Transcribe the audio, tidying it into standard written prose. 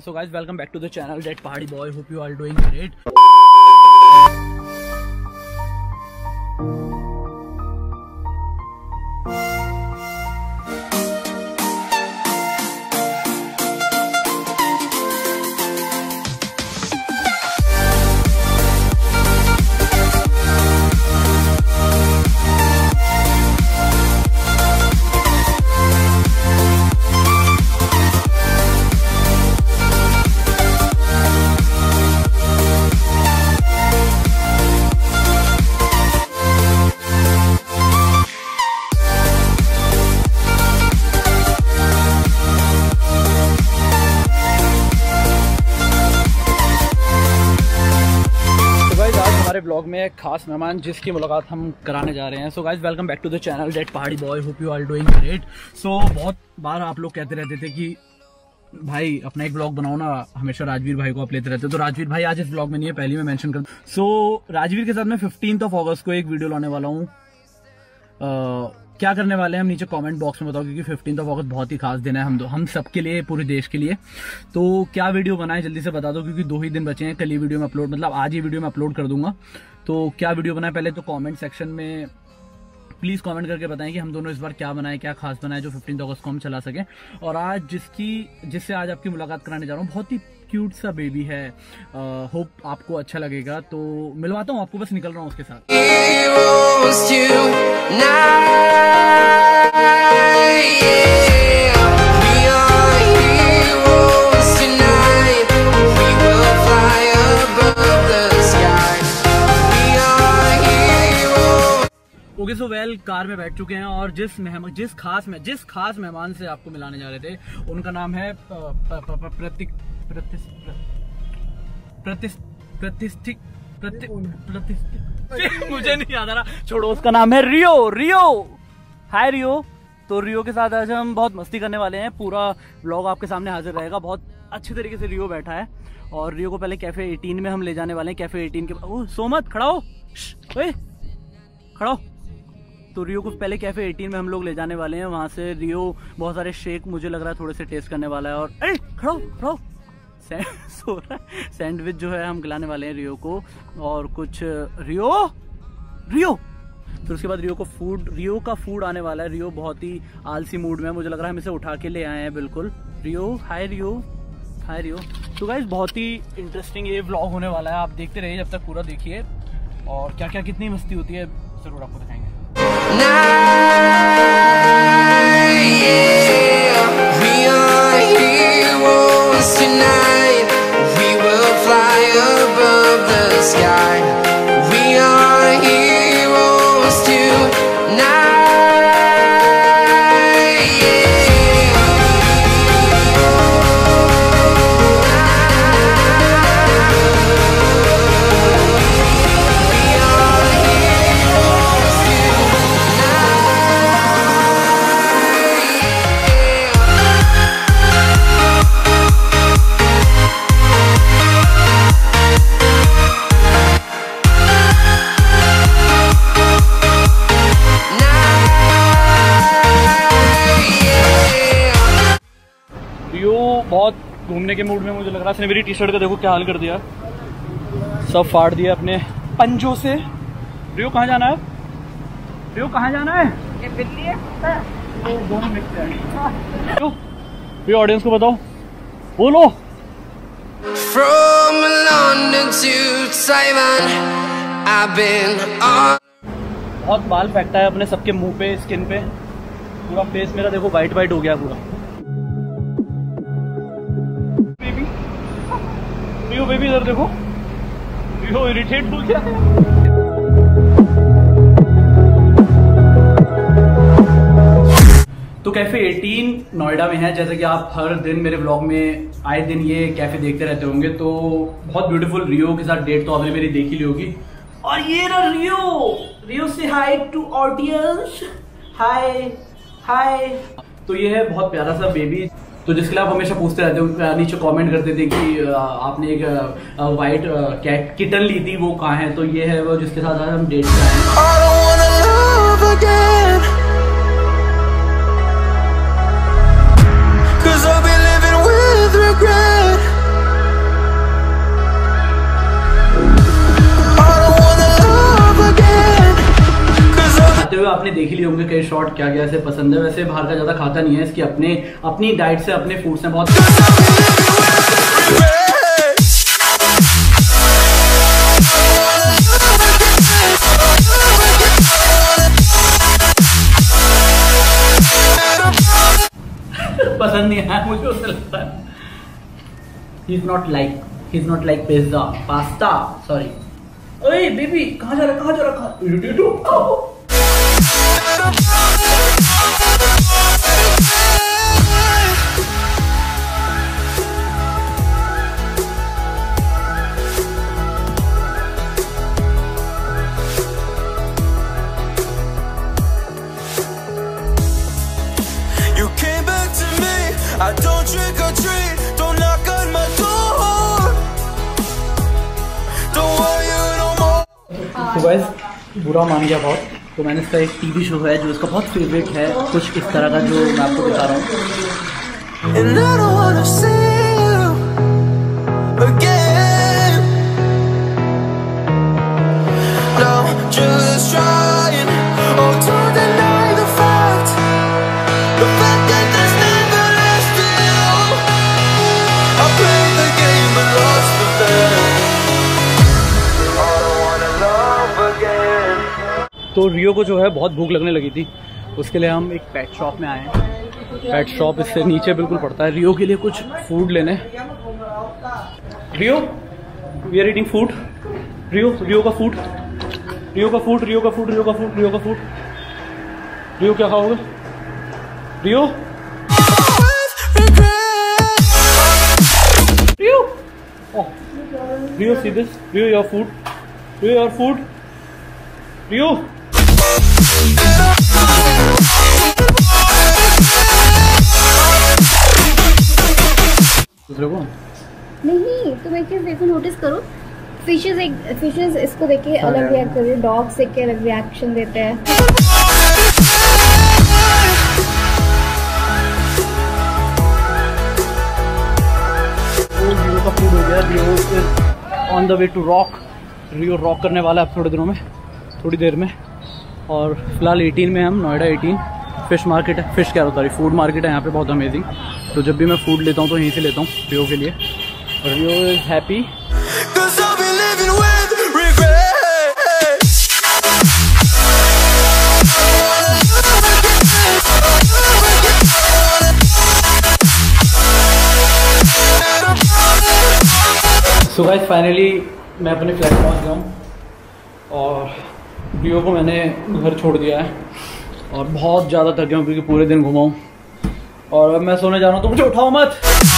So guys, welcome back to the channel That Pahadi Boy. Hope you all doing great. Blog में एक खास मेहमान जिसकी मुलाकात हम कराने जा रहे हैं। So guys welcome back to the channel that Pahadi boy, hope you all doing great. So बहुत बार आप लोग कहते रहते थे कि भाई अपना एक ब्लॉग बनाओ ना, हमेशा राजवीर भाई को आप लेते रहते हो। तो राजवीर भाई आज इस ब्लॉग में नहीं है, पहले मैं मेंशन कर। सो राजवीर के साथ मैं 15 अगस्त को एक वीडियो लाने वाला हूँ। क्या करने वाले हैं हम नीचे कमेंट बॉक्स में बताओ, क्योंकि 15 अगस्त बहुत ही खास दिन है हम सबके लिए, पूरे देश के लिए। तो क्या वीडियो बनाएं जल्दी से बता दो, क्योंकि 2 ही दिन बचे हैं। कल ही वीडियो में अपलोड, मतलब आज ही वीडियो में अपलोड कर दूंगा। तो क्या वीडियो बनाएं पहले तो कमेंट सेक्शन में प्लीज़ कमेंट करके बताएं कि हम दोनों इस बार क्या बनाएं, क्या खास बनाएं जो 15 अगस्त को हम चला सकें। और आज जिससे आज आपकी मुलाकात कराने जा रहा हूँ, बहुत ही क्यूट सा बेबी है। होप आपको अच्छा लगेगा। तो मिलवाता हूँ आपको, बस निकल रहा हूँ उसके साथ। ओके सो वेल, कार में बैठ चुके हैं और जिस खास मेहमान से आपको मिलाने जा रहे थे उनका नाम है मुझे नहीं याद आ रहा, छोड़ो। उसका नाम है रियो। Hi Rio. तो रियो के साथ आज हम बहुत मस्ती करने वाले हैं। पूरा व्लॉग आपके सामने हाजिर रहेगा। बहुत अच्छे तरीके से रियो बैठा है और रियो को पहले कैफे 18 में हम ले जाने वाले हैं। कैफे 18 के ओ सोमत खड़ा हो, खड़ा हो। तो रियो को पहले कैफे 18 में हम लोग ले जाने वाले हैं। वहाँ से रियो बहुत सारे शेक, मुझे लग रहा है थोड़े से टेस्ट करने वाला है। और अरे खड़ो सो रहा है। सैंडविच जो है हम खिलाने वाले हैं रियो को और कुछ रियो। फिर उसके बाद रियो का फूड आने वाला है। रियो बहुत ही आलसी मूड में है, मुझे लग रहा है हम इसे उठा के ले आए हैं बिल्कुल। हाय रियो। तो गाइस बहुत ही इंटरेस्टिंग ये व्लॉग होने वाला है, आप देखते रहिए जब तक पूरा देखिए। और क्या क्या कितनी मस्ती होती है जरूर आपको दिखाएंगे। बहुत घूमने के मूड में मुझे लग रहा है। इसने मेरी टी शर्ट का देखो क्या हाल कर दिया, सब फाड़ दिया अपने पंजों से। रियो कहाँ जाना है? ये बिल्ली है, कुत्ता है, दोनों मिक्स है। रियो ऑडियंस को बताओ, बोलो। From London to Taiwan, I've been on... बहुत बाल फेंकता है अपने सबके मुंह पे, स्किन पे। पूरा फेस मेरा देखो वाइट हो गया पूरा। रियो बेबी इधर देखो, रियो इरिटेट हो गया। तो कैफे 18 नोएडा में है। जैसे कि आप हर दिन मेरे व्लॉग में आए दिन ये कैफे देखते रहते होंगे। तो बहुत ब्यूटीफुल रियो के साथ डेट तो आपने मेरी देख ही ली होगी। और ये रहा रियो से हाय टू ऑडियंस। हाय। तो ये है बहुत प्यारा सा बेबी, तो जिसके लिए आप हमेशा पूछते रहते हो, नीचे कमेंट करते थे कि आपने एक वाइट कैट किटन ली थी, वो कहाँ है? तो ये है वो जिसके साथ आज हम डेट पे आए हैं। आपने देख ही लिए होंगे कई शॉर्ट क्या क्या इसे पसंद है। वैसे बाहर का ज़्यादा खाता नहीं है, इसकी अपनी डाइट से अपने फूड से बहुत पसंद नहीं है मुझे, उससे लगता है he is not like pasta sorry। ओए बेबी कहाँ जा रहा I don't trick or treat, don't knock on my door, don't worry no more। So guys, बुरा मान गया बहुत। तो मैंने इसका एक टीवी शो है जो इसका बहुत फेवरेट है, कुछ इस तरह का जो मैं आपको बता रहा हूँ। तो रियो को जो है बहुत भूख लगने लगी थी, उसके लिए हम एक पेट शॉप में आए हैं। पेट शॉप इससे नीचे बिल्कुल पड़ता है। रियो के लिए कुछ फूड लेने। Rio we are eating food. Rio का फूड। रियो क्या खाओगे? Rio Rio Rio see this. Rio your food. Rio नहीं, तुम एक चीज देखो, नोटिस करो, फिशेस इसको देखे अलग रिएक्ट कर रहे हैं, डॉग्स देख के अलग रिएक्शन देते हैं। On the way to rock, Rio rock करने वाला है थोड़ी दिनों में, थोड़ी देर में। और फिलहाल 18 में हम नोएडा 18 फिश मार्केट है, फिश क्या होता है, फूड मार्केट है यहाँ पे बहुत अमेजिंग। तो जब भी मैं फूड लेता हूँ तो यहीं से लेता हूँ रियो के लिए। और Rio is happy. So guys finally मैं अपने फ्लैट पहुँच गया हूँ और रियो को मैंने घर छोड़ दिया है और बहुत ज़्यादा थक गया हूँ क्योंकि पूरे दिन घुमाऊँ। और अब मैं सोने जा रहा हूँ, तो मुझे उठाओ मत।